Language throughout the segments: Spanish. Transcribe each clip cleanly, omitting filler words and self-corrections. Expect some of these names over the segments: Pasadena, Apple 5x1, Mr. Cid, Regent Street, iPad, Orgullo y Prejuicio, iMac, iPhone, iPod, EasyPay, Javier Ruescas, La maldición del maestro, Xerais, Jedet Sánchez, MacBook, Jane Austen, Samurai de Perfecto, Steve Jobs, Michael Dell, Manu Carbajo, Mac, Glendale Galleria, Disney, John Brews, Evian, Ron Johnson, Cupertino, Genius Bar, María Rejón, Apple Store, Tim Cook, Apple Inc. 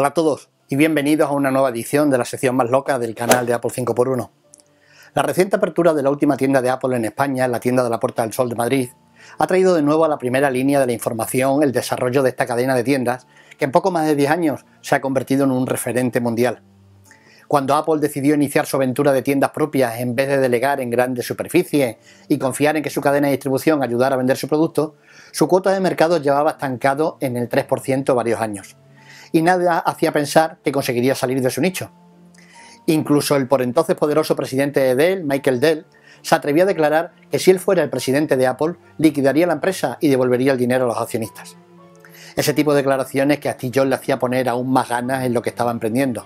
Hola a todos y bienvenidos a una nueva edición de la sección más loca del canal de Apple 5x1. La reciente apertura de la última tienda de Apple en España, en la tienda de la Puerta del Sol de Madrid, ha traído de nuevo a la primera línea de la información el desarrollo de esta cadena de tiendas que en poco más de 10 años se ha convertido en un referente mundial. Cuando Apple decidió iniciar su aventura de tiendas propias en vez de delegar en grandes superficies y confiar en que su cadena de distribución ayudara a vender su producto, su cuota de mercado llevaba estancado en el 3% varios años, y nada hacía pensar que conseguiría salir de su nicho. Incluso el por entonces poderoso presidente de Dell, Michael Dell, se atrevió a declarar que si él fuera el presidente de Apple, liquidaría la empresa y devolvería el dinero a los accionistas. Ese tipo de declaraciones que a Steve Jobs le hacía poner aún más ganas en lo que estaba emprendiendo.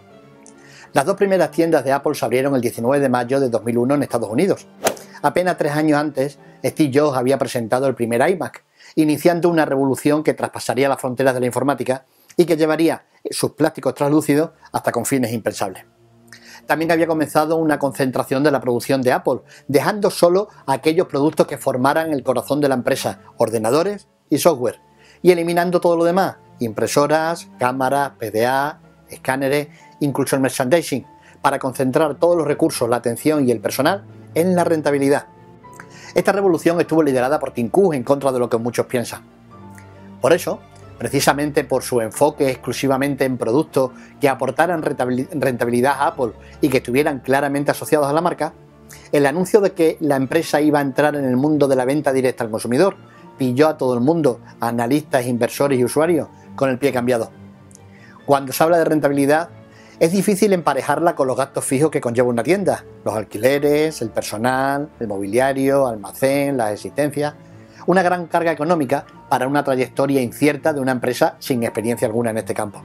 Las dos primeras tiendas de Apple se abrieron el 19 de mayo de 2001 en Estados Unidos. Apenas 3 años antes, Steve Jobs había presentado el primer iMac, iniciando una revolución que traspasaría las fronteras de la informática y que llevaría sus plásticos translúcidos hasta confines impensables. También había comenzado una concentración de la producción de Apple, dejando solo aquellos productos que formaran el corazón de la empresa, ordenadores y software, y eliminando todo lo demás, impresoras, cámaras, PDA, escáneres, incluso el merchandising, para concentrar todos los recursos, la atención y el personal en la rentabilidad. Esta revolución estuvo liderada por Tim Cook, en contra de lo que muchos piensan. Por eso, precisamente por su enfoque exclusivamente en productos que aportaran rentabilidad a Apple y que estuvieran claramente asociados a la marca, el anuncio de que la empresa iba a entrar en el mundo de la venta directa al consumidor pilló a todo el mundo, analistas, inversores y usuarios, con el pie cambiado. Cuando se habla de rentabilidad, es difícil emparejarla con los gastos fijos que conlleva una tienda, los alquileres, el personal, el mobiliario, almacén, las existencias. Una gran carga económica para una trayectoria incierta de una empresa sin experiencia alguna en este campo.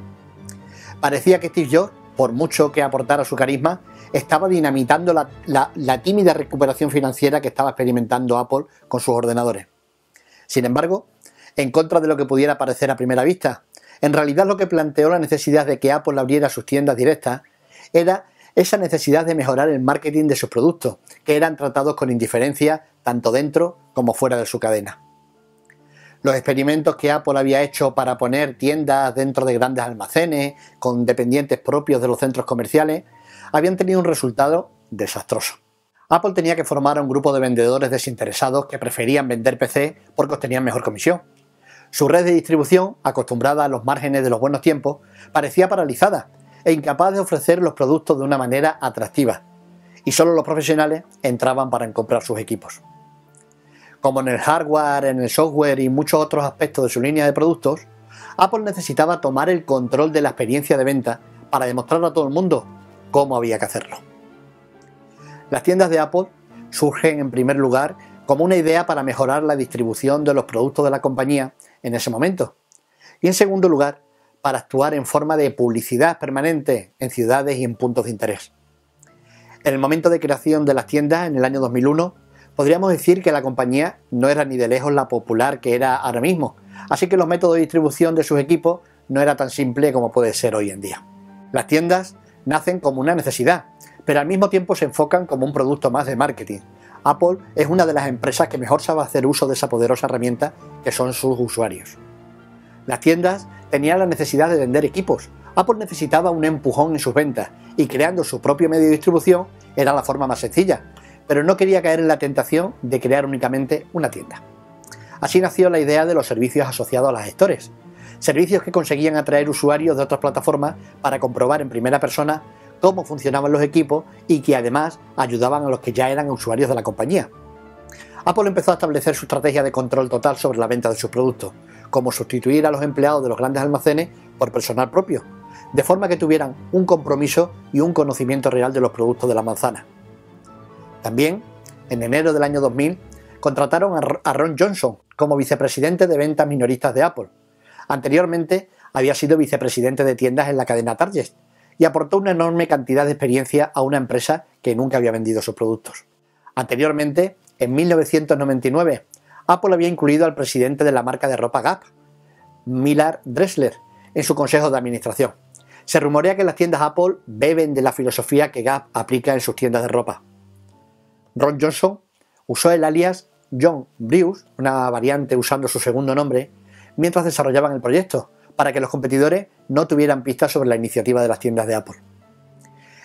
Parecía que Steve Jobs, por mucho que aportara su carisma, estaba dinamitando la tímida recuperación financiera que estaba experimentando Apple con sus ordenadores. Sin embargo, en contra de lo que pudiera parecer a primera vista, en realidad lo que planteó la necesidad de que Apple abriera sus tiendas directas era esa necesidad de mejorar el marketing de sus productos, que eran tratados con indiferencia tanto dentro como fuera de su cadena. Los experimentos que Apple había hecho para poner tiendas dentro de grandes almacenes, con dependientes propios de los centros comerciales, habían tenido un resultado desastroso. Apple tenía que formar a un grupo de vendedores desinteresados que preferían vender PC porque obtenían mejor comisión. Su red de distribución, acostumbrada a los márgenes de los buenos tiempos, parecía paralizada e incapaz de ofrecer los productos de una manera atractiva, y solo los profesionales entraban para comprar sus equipos. Como en el hardware, en el software y muchos otros aspectos de su línea de productos, Apple necesitaba tomar el control de la experiencia de venta para demostrar a todo el mundo cómo había que hacerlo. Las tiendas de Apple surgen en primer lugar como una idea para mejorar la distribución de los productos de la compañía en ese momento, y en segundo lugar, para actuar en forma de publicidad permanente en ciudades y en puntos de interés. En el momento de creación de las tiendas, en el año 2001, podríamos decir que la compañía no era ni de lejos la popular que era ahora mismo, así que los métodos de distribución de sus equipos no era tan simple como puede ser hoy en día. Las tiendas nacen como una necesidad, pero al mismo tiempo se enfocan como un producto más de marketing. Apple es una de las empresas que mejor sabe hacer uso de esa poderosa herramienta que son sus usuarios. Las tiendas tenían la necesidad de vender equipos. Apple necesitaba un empujón en sus ventas y creando su propio medio de distribución era la forma más sencilla, pero no quería caer en la tentación de crear únicamente una tienda. Así nació la idea de los servicios asociados a las stores, servicios que conseguían atraer usuarios de otras plataformas para comprobar en primera persona cómo funcionaban los equipos y que además ayudaban a los que ya eran usuarios de la compañía. Apple empezó a establecer su estrategia de control total sobre la venta de sus productos, como sustituir a los empleados de los grandes almacenes por personal propio, de forma que tuvieran un compromiso y un conocimiento real de los productos de la manzana. También, en enero del año 2000, contrataron a Ron Johnson como vicepresidente de ventas minoristas de Apple. Anteriormente había sido vicepresidente de tiendas en la cadena Target y aportó una enorme cantidad de experiencia a una empresa que nunca había vendido sus productos. Anteriormente, en 1999, Apple había incluido al presidente de la marca de ropa Gap, Millard Dressler, en su consejo de administración. Se rumorea que las tiendas Apple beben de la filosofía que Gap aplica en sus tiendas de ropa. Ron Johnson usó el alias John Brews, una variante usando su segundo nombre, mientras desarrollaban el proyecto, para que los competidores no tuvieran pistas sobre la iniciativa de las tiendas de Apple.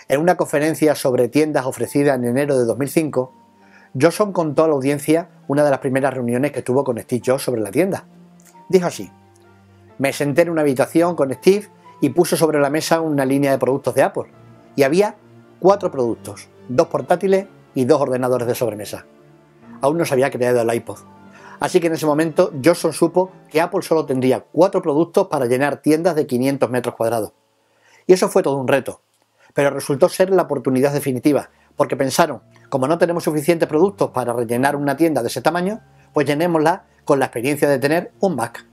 En una conferencia sobre tiendas ofrecida en enero de 2005, Johnson contó a la audiencia una de las primeras reuniones que tuvo con Steve Jobs sobre la tienda. Dijo así: "Me senté en una habitación con Steve y puso sobre la mesa una línea de productos de Apple, y había 4 productos, 2 portátiles y 2 ordenadores de sobremesa. Aún no se había creado el iPod. Así que en ese momento Johnson supo que Apple solo tendría 4 productos para llenar tiendas de 500 metros cuadrados. Y eso fue todo un reto, pero resultó ser la oportunidad definitiva, porque pensaron, como no tenemos suficientes productos para rellenar una tienda de ese tamaño, pues llenémosla con la experiencia de tener un Mac".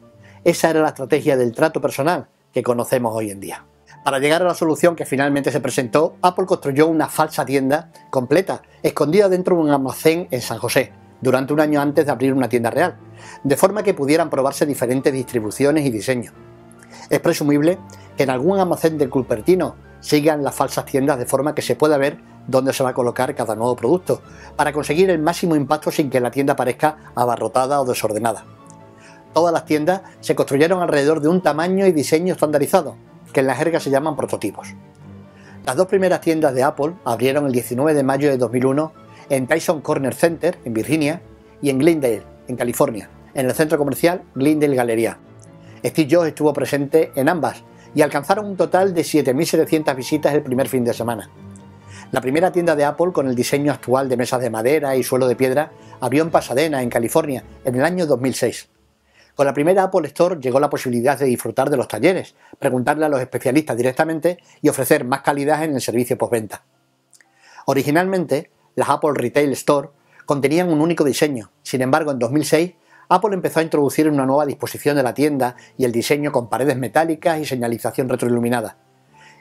Esa era la estrategia del trato personal que conocemos hoy en día. Para llegar a la solución que finalmente se presentó, Apple construyó una falsa tienda completa, escondida dentro de un almacén en San José, durante un año antes de abrir una tienda real, de forma que pudieran probarse diferentes distribuciones y diseños. Es presumible que en algún almacén del Cupertino sigan las falsas tiendas de forma que se pueda ver dónde se va a colocar cada nuevo producto, para conseguir el máximo impacto sin que la tienda parezca abarrotada o desordenada. Todas las tiendas se construyeron alrededor de un tamaño y diseño estandarizado, que en la jerga se llaman prototipos. Las 2 primeras tiendas de Apple abrieron el 19 de mayo de 2001 en Tyson Corner Center, en Virginia, y en Glendale, en California, en el centro comercial Glendale Galleria. Steve Jobs estuvo presente en ambas y alcanzaron un total de 7.700 visitas el primer fin de semana. La primera tienda de Apple con el diseño actual de mesas de madera y suelo de piedra abrió en Pasadena, en California, en el año 2006. Con la primera Apple Store llegó la posibilidad de disfrutar de los talleres, preguntarle a los especialistas directamente y ofrecer más calidad en el servicio postventa. Originalmente, las Apple Retail Store contenían un único diseño. Sin embargo, en 2006, Apple empezó a introducir una nueva disposición de la tienda y el diseño con paredes metálicas y señalización retroiluminada.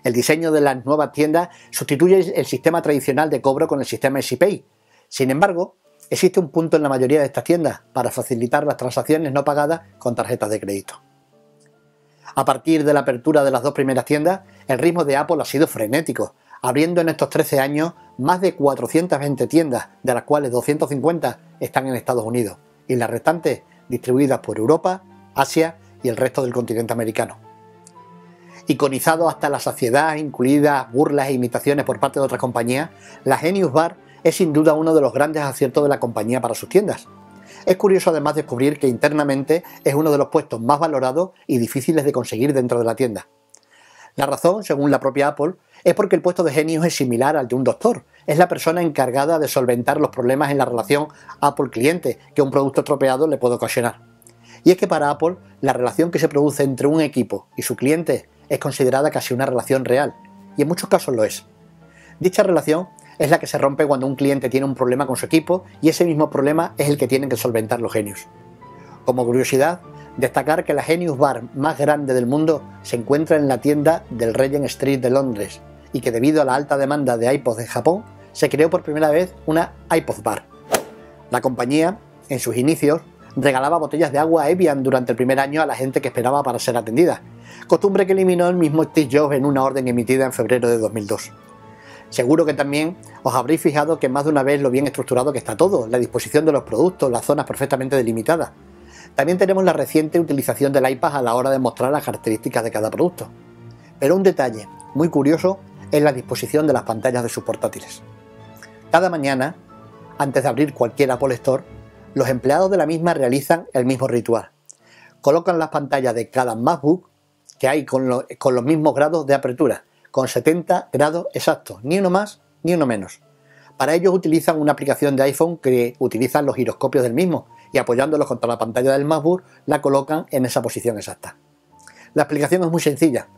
El diseño de las nuevas tiendas sustituye el sistema tradicional de cobro con el sistema EasyPay. Sin embargo, existe un punto en la mayoría de estas tiendas para facilitar las transacciones no pagadas con tarjetas de crédito. A partir de la apertura de las 2 primeras tiendas, el ritmo de Apple ha sido frenético, abriendo en estos 13 años más de 420 tiendas, de las cuales 250 están en Estados Unidos, y las restantes distribuidas por Europa, Asia y el resto del continente americano. Iconizado hasta la saciedad, incluidas burlas e imitaciones por parte de otras compañías, la Genius Bar es sin duda uno de los grandes aciertos de la compañía para sus tiendas. Es curioso además descubrir que internamente es uno de los puestos más valorados y difíciles de conseguir dentro de la tienda. La razón, según la propia Apple, es porque el puesto de Genius es similar al de un doctor. Es la persona encargada de solventar los problemas en la relación Apple-cliente que un producto estropeado le puede ocasionar. Y es que para Apple, la relación que se produce entre un equipo y su cliente es considerada casi una relación real, y en muchos casos lo es. Dicha relación es la que se rompe cuando un cliente tiene un problema con su equipo y ese mismo problema es el que tienen que solventar los Genius. Como curiosidad, destacar que la Genius Bar más grande del mundo se encuentra en la tienda del Regent Street de Londres y que debido a la alta demanda de iPods en Japón, se creó por primera vez una iPod Bar. La compañía, en sus inicios, regalaba botellas de agua Evian durante el primer año a la gente que esperaba para ser atendida, costumbre que eliminó el mismo Steve Jobs en una orden emitida en febrero de 2002. Seguro que también os habréis fijado que más de una vez lo bien estructurado que está todo, la disposición de los productos, las zonas perfectamente delimitadas. También tenemos la reciente utilización del iPad a la hora de mostrar las características de cada producto. Pero un detalle muy curioso es la disposición de las pantallas de sus portátiles. Cada mañana, antes de abrir cualquier Apple Store, los empleados de la misma realizan el mismo ritual. Colocan las pantallas de cada MacBook que hay con los mismos grados de apertura, con 70 grados exactos, ni uno más ni uno menos. Para ello utilizan una aplicación de iPhone que utilizan los giroscopios del mismo y apoyándolos contra la pantalla del MacBook la colocan en esa posición exacta. La explicación es muy sencilla.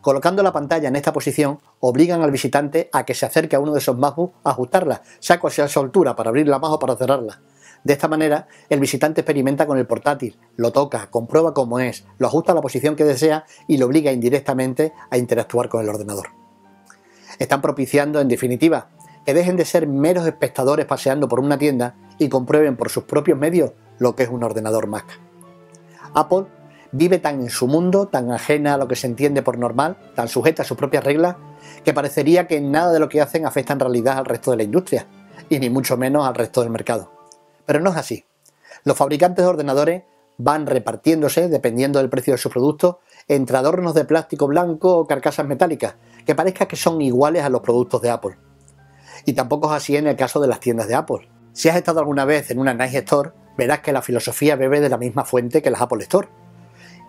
Colocando la pantalla en esta posición obligan al visitante a que se acerque a uno de esos MacBooks a ajustarla, sea cual sea su altura, para abrirla más o para cerrarla. De esta manera, el visitante experimenta con el portátil, lo toca, comprueba cómo es, lo ajusta a la posición que desea y lo obliga indirectamente a interactuar con el ordenador. Están propiciando, en definitiva, que dejen de ser meros espectadores paseando por una tienda y comprueben por sus propios medios lo que es un ordenador Mac. Apple vive tan en su mundo, tan ajena a lo que se entiende por normal, tan sujeta a sus propias reglas, que parecería que nada de lo que hacen afecta en realidad al resto de la industria, y ni mucho menos al resto del mercado. Pero no es así. Los fabricantes de ordenadores van repartiéndose, dependiendo del precio de sus productos, entre adornos de plástico blanco o carcasas metálicas, que parezca que son iguales a los productos de Apple. Y tampoco es así en el caso de las tiendas de Apple. Si has estado alguna vez en una Nice Store, verás que la filosofía bebe de la misma fuente que las Apple Store.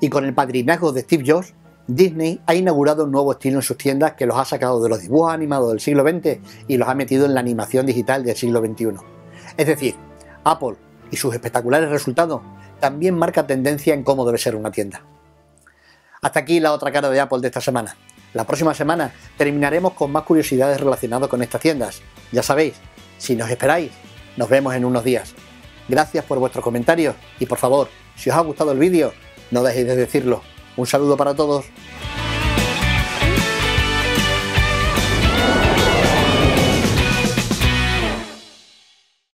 Y con el padrinazgo de Steve Jobs, Disney ha inaugurado un nuevo estilo en sus tiendas que los ha sacado de los dibujos animados del siglo XX y los ha metido en la animación digital del siglo XXI. Es decir, Apple y sus espectaculares resultados también marca tendencia en cómo debe ser una tienda. Hasta aquí la otra cara de Apple de esta semana. La próxima semana terminaremos con más curiosidades relacionadas con estas tiendas. Ya sabéis, si nos esperáis, nos vemos en unos días. Gracias por vuestros comentarios y por favor, si os ha gustado el vídeo, no dejéis de decirlo. Un saludo para todos.